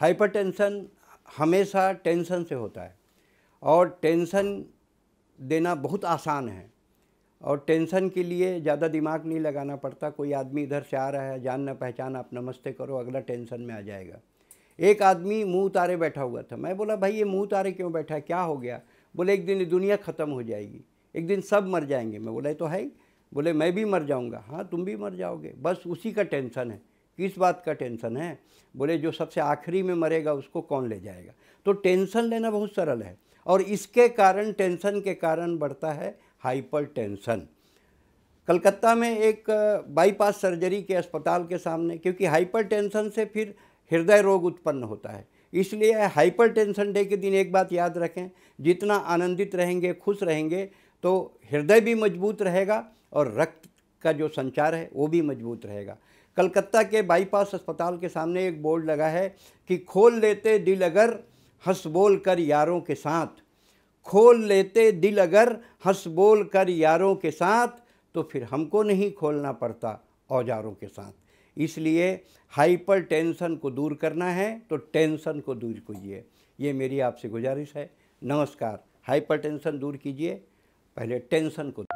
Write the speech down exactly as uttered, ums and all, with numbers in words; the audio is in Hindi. हाइपरटेंशन हमेशा टेंशन से होता है और टेंशन देना बहुत आसान है और टेंशन के लिए ज़्यादा दिमाग नहीं लगाना पड़ता। कोई आदमी इधर से आ रहा है, जान न पहचान, आप नमस्ते करो, अगला टेंशन में आ जाएगा। एक आदमी मुँह उतारे बैठा हुआ था, मैं बोला भाई ये मुँह उतारे क्यों बैठा है, क्या हो गया? बोले एक दिन ये दुनिया ख़त्म हो जाएगी, एक दिन सब मर जाएंगे। मैं बोला तो है। बोले मैं भी मर जाऊँगा। हाँ तुम भी मर जाओगे, बस उसी का टेंशन है। किस बात का टेंशन है? बोले जो सबसे आखिरी में मरेगा उसको कौन ले जाएगा। तो टेंशन लेना बहुत सरल है और इसके कारण, टेंशन के कारण बढ़ता है हाइपरटेंशन। कलकत्ता में एक बाईपास सर्जरी के अस्पताल के सामने, क्योंकि हाइपरटेंशन से फिर हृदय रोग उत्पन्न होता है, इसलिए हाइपरटेंशन डे के दिन एक बात याद रखें, जितना आनंदित रहेंगे, खुश रहेंगे, तो हृदय भी मजबूत रहेगा और रक्त का जो संचार है वो भी मजबूत रहेगा। कलकत्ता के बाईपास अस्पताल के सामने एक बोर्ड लगा है कि खोल लेते दिल अगर हंस बोल कर यारों के साथ, खोल लेते दिल अगर हंस बोल कर यारों के साथ, तो फिर हमको नहीं खोलना पड़ता औजारों के साथ। इसलिए हाइपर टेंशन को दूर करना है तो टेंशन को दूर कीजिए, ये मेरी आपसे गुजारिश है। नमस्कार। हाइपर टेंशन दूर कीजिए, पहले टेंशन को।